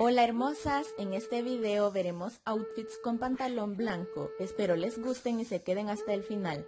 Hola hermosas, en este video veremos outfits con pantalón blanco. Espero les gusten y se queden hasta el final.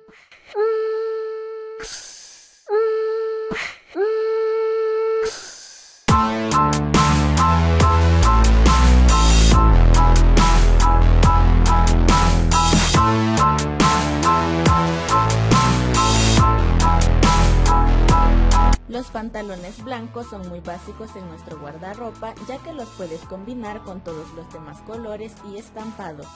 Los pantalones blancos son muy básicos en nuestro guardarropa, ya que los puedes combinar con todos los demás colores y estampados.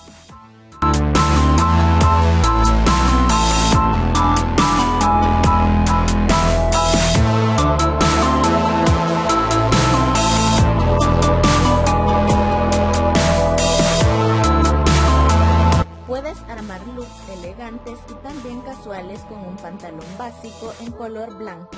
Puedes armar looks elegantes y también casuales con un pantalón básico en color blanco.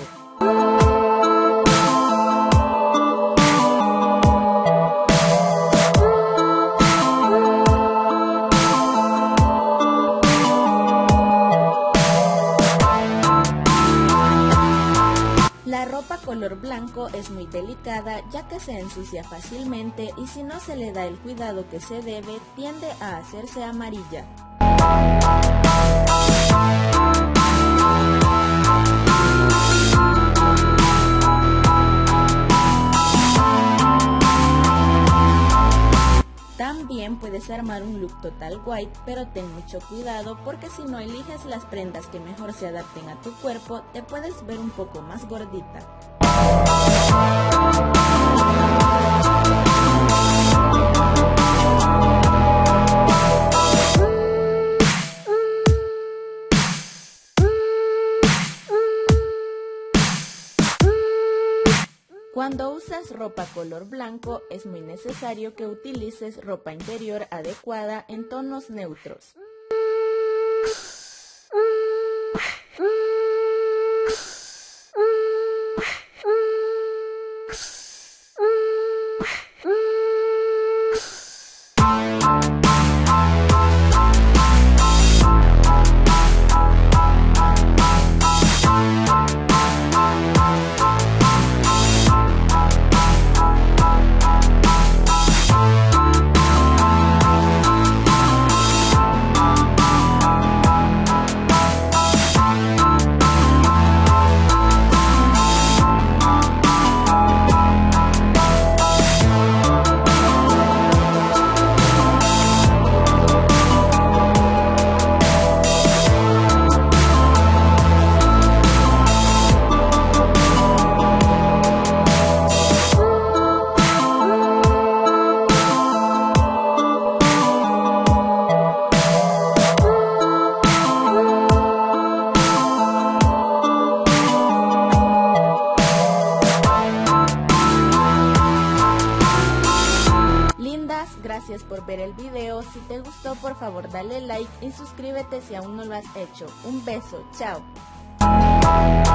La ropa color blanco es muy delicada, ya que se ensucia fácilmente y si no se le da el cuidado que se debe, tiende a hacerse amarilla. También puedes armar un look total white, pero ten mucho cuidado porque si no eliges las prendas que mejor se adapten a tu cuerpo, te puedes ver un poco más gordita. Cuando usas ropa color blanco, es muy necesario que utilices ropa interior adecuada en tonos neutros. Gracias por ver el video, si te gustó por favor dale like y suscríbete si aún no lo has hecho. Un beso, chao.